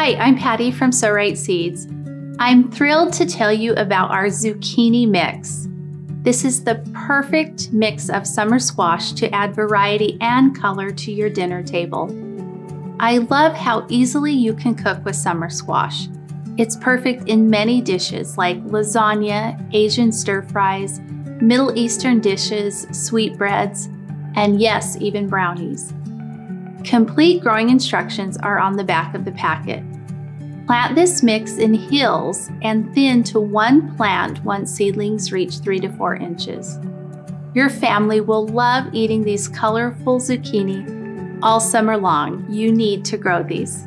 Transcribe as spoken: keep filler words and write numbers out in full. Hi, I'm Patty from Sow Right Seeds. I'm thrilled to tell you about our zucchini mix. This is the perfect mix of summer squash to add variety and color to your dinner table. I love how easily you can cook with summer squash. It's perfect in many dishes like lasagna, Asian stir fries, Middle Eastern dishes, sweetbreads, and yes, even brownies. Complete growing instructions are on the back of the packet. Plant this mix in hills and thin to one plant once seedlings reach three to four inches. Your family will love eating these colorful zucchini all summer long. You need to grow these.